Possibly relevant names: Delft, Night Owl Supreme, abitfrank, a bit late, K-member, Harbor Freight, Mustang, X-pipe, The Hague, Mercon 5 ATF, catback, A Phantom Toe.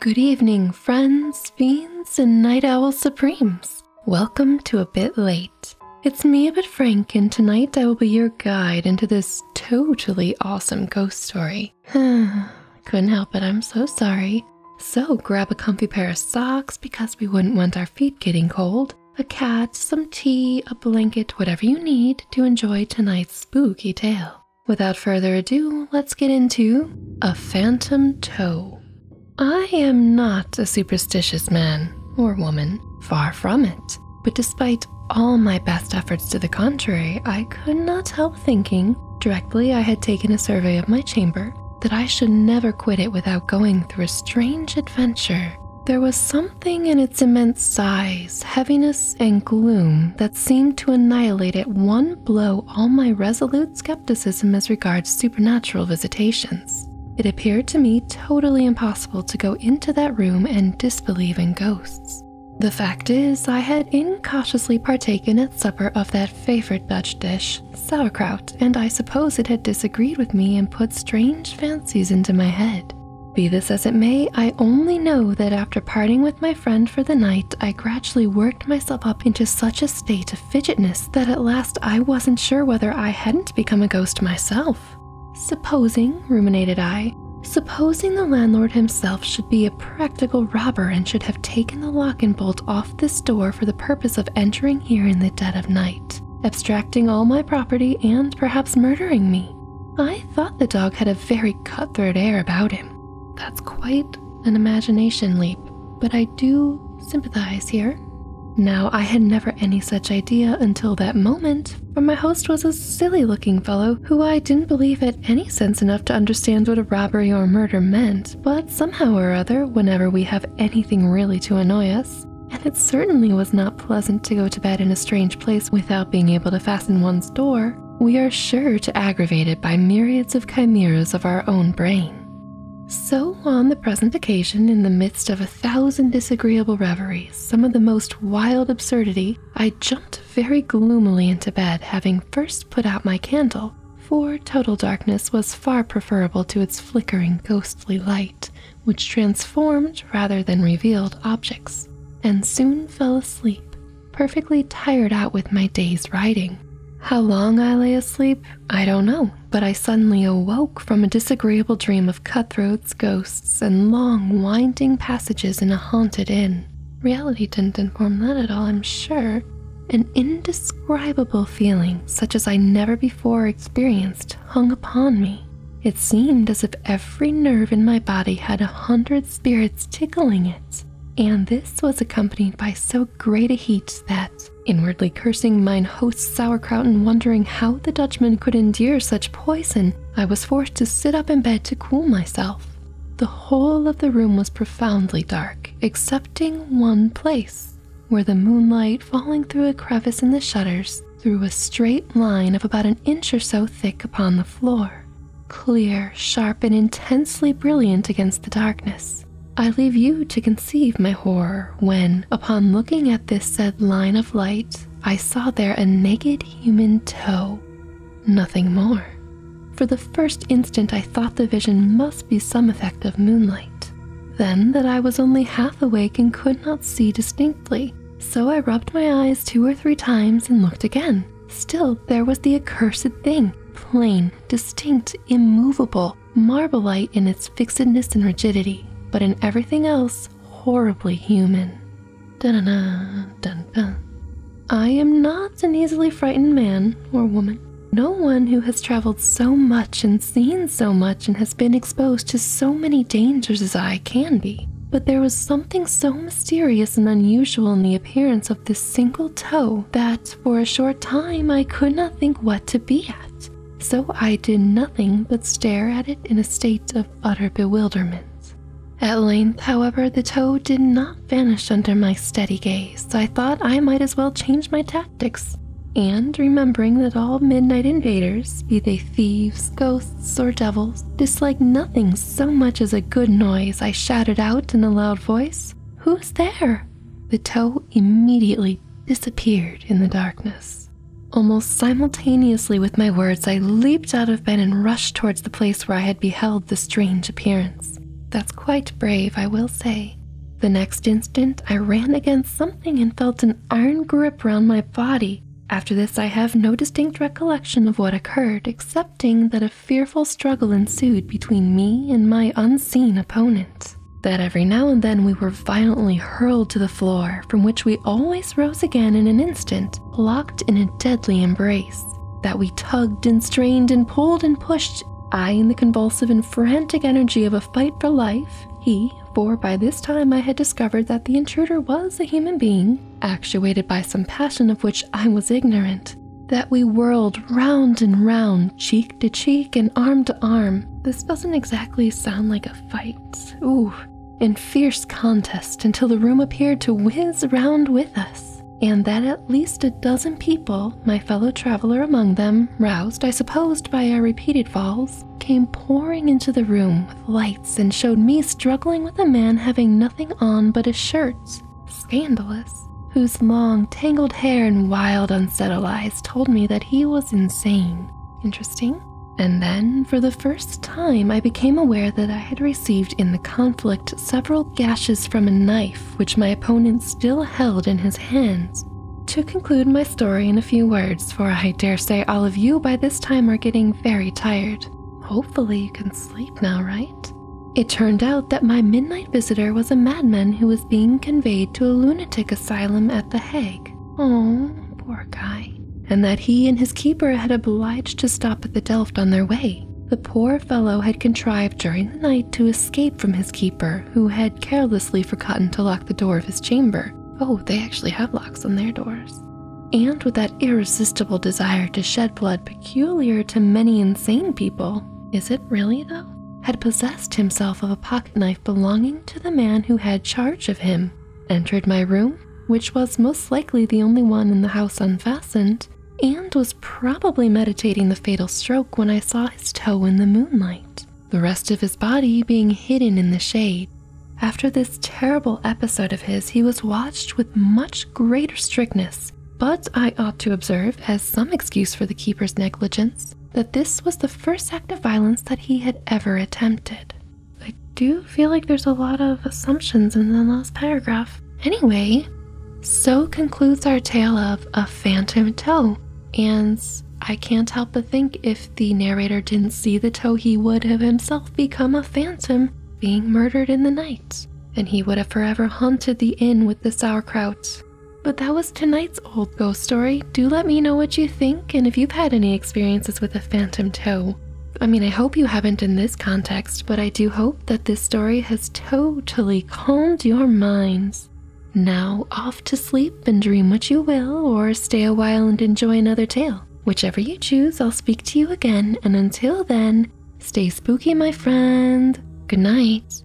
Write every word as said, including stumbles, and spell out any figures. Good evening, friends, fiends, and Night Owl Supremes. Welcome to A Bit Late. It's me, a bit Frank, and tonight I will be your guide into this totally awesome ghost story. Couldn't help it, I'm so sorry. So grab a comfy pair of socks, because we wouldn't want our feet getting cold, a cat, some tea, a blanket, whatever you need to enjoy tonight's spooky tale. Without further ado, let's get into A Phantom Toe. I am not a superstitious man or woman, far from it, but despite all my best efforts to the contrary, I could not help thinking, directly I had taken a survey of my chamber, that I should never quit it without going through a strange adventure. There was something in its immense size, heaviness, and gloom that seemed to annihilate at one blow all my resolute skepticism as regards supernatural visitations. It appeared to me totally impossible to go into that room and disbelieve in ghosts. The fact is, I had incautiously partaken at supper of that favorite Dutch dish, sauerkraut, and I suppose it had disagreed with me and put strange fancies into my head. Be this as it may, I only know that after parting with my friend for the night, I gradually worked myself up into such a state of fidgetiness that at last I wasn't sure whether I hadn't become a ghost myself. Supposing, ruminated I, supposing the landlord himself should be a practical robber and should have taken the lock and bolt off this door for the purpose of entering here in the dead of night, abstracting all my property and perhaps murdering me. I thought the dog had a very cutthroat air about him. That's quite an imagination leap, but I do sympathize here. Now, I had never any such idea until that moment, for my host was a silly-looking fellow who I didn't believe had any sense enough to understand what a robbery or murder meant, but somehow or other, whenever we have anything really to annoy us, and it certainly was not pleasant to go to bed in a strange place without being able to fasten one's door, we are sure to aggravate it by myriads of chimeras of our own brain. So on the present occasion, in the midst of a thousand disagreeable reveries, some of the most wild absurdity, I jumped very gloomily into bed, having first put out my candle, for total darkness was far preferable to its flickering ghostly light, which transformed rather than revealed objects, and soon fell asleep, perfectly tired out with my day's riding. How long I lay asleep, I don't know, but I suddenly awoke from a disagreeable dream of cutthroats, ghosts, and long, winding passages in a haunted inn. Reality didn't inform that at all, I'm sure. An indescribable feeling, such as I never before experienced, hung upon me. It seemed as if every nerve in my body had a hundred spirits tickling it, and this was accompanied by so great a heat that, inwardly cursing mine host's sauerkraut and wondering how the Dutchman could endure such poison, I was forced to sit up in bed to cool myself. The whole of the room was profoundly dark, excepting one place, where the moonlight, falling through a crevice in the shutters, threw a straight line of about an inch or so thick upon the floor, clear, sharp, and intensely brilliant against the darkness. I leave you to conceive my horror when, upon looking at this said line of light, I saw there a naked human toe, nothing more. For the first instant I thought the vision must be some effect of moonlight, then that I was only half awake and could not see distinctly, so I rubbed my eyes two or three times and looked again. Still there was the accursed thing, plain, distinct, immovable, marble-like in its fixedness and rigidity, but in everything else, horribly human. Dun-dun-dun, dun-dun. I am not an easily frightened man or woman. No one who has traveled so much and seen so much and has been exposed to so many dangers as I can be. But there was something so mysterious and unusual in the appearance of this single toe that for a short time I could not think what to be at. So I did nothing but stare at it in a state of utter bewilderment. At length, however, the toe did not vanish under my steady gaze. I thought I might as well change my tactics, and remembering that all midnight invaders, be they thieves, ghosts, or devils, dislike nothing so much as a good noise, I shouted out in a loud voice, "Who's there?" The toe immediately disappeared in the darkness. Almost simultaneously with my words, I leaped out of bed and rushed towards the place where I had beheld the strange appearance. That's quite brave, I will say. The next instant, I ran against something and felt an iron grip round my body. After this, I have no distinct recollection of what occurred, excepting that a fearful struggle ensued between me and my unseen opponent. That every now and then we were violently hurled to the floor, from which we always rose again in an instant, locked in a deadly embrace. That we tugged and strained and pulled and pushed, I in the convulsive and frantic energy of a fight for life, he, for by this time I had discovered that the intruder was a human being, actuated by some passion of which I was ignorant. That we whirled round and round, cheek to cheek and arm to arm. This doesn't exactly sound like a fight. Ooh. In fierce contest until the room appeared to whiz round with us. And that at least a dozen people, my fellow traveler among them, roused, I supposed, by our repeated falls, came pouring into the room with lights and showed me struggling with a man having nothing on but a shirt, scandalous, whose long, tangled hair and wild, unsettled eyes told me that he was insane. Interesting. And then, for the first time, I became aware that I had received in the conflict several gashes from a knife which my opponent still held in his hands. To conclude my story in a few words, for I dare say all of you by this time are getting very tired. Hopefully you can sleep now, right? It turned out that my midnight visitor was a madman who was being conveyed to a lunatic asylum at The Hague. Oh, poor guy. And that he and his keeper had obliged to stop at the Delft on their way. The poor fellow had contrived during the night to escape from his keeper, who had carelessly forgotten to lock the door of his chamber. Oh, they actually have locks on their doors. And with that irresistible desire to shed blood peculiar to many insane people, is it really though? Had possessed himself of a pocketknife belonging to the man who had charge of him, entered my room, which was most likely the only one in the house unfastened, and was probably meditating the fatal stroke when I saw his toe in the moonlight, the rest of his body being hidden in the shade. After this terrible episode of his, he was watched with much greater strictness, but I ought to observe, as some excuse for the keeper's negligence, that this was the first act of violence that he had ever attempted. I do feel like there's a lot of assumptions in the last paragraph. Anyway, so concludes our tale of A Phantom Toe. And I can't help but think if the narrator didn't see the toe, he would have himself become a phantom being murdered in the night. And he would have forever haunted the inn with the sauerkraut. But that was tonight's old ghost story. Do let me know what you think and if you've had any experiences with a phantom toe. I mean, I hope you haven't in this context, but I do hope that this story has totally calmed your minds. Now off to sleep and dream what you will, or stay a while and enjoy another tale. Whichever you choose, I'll speak to you again, and until then, stay spooky, my friend. Good night.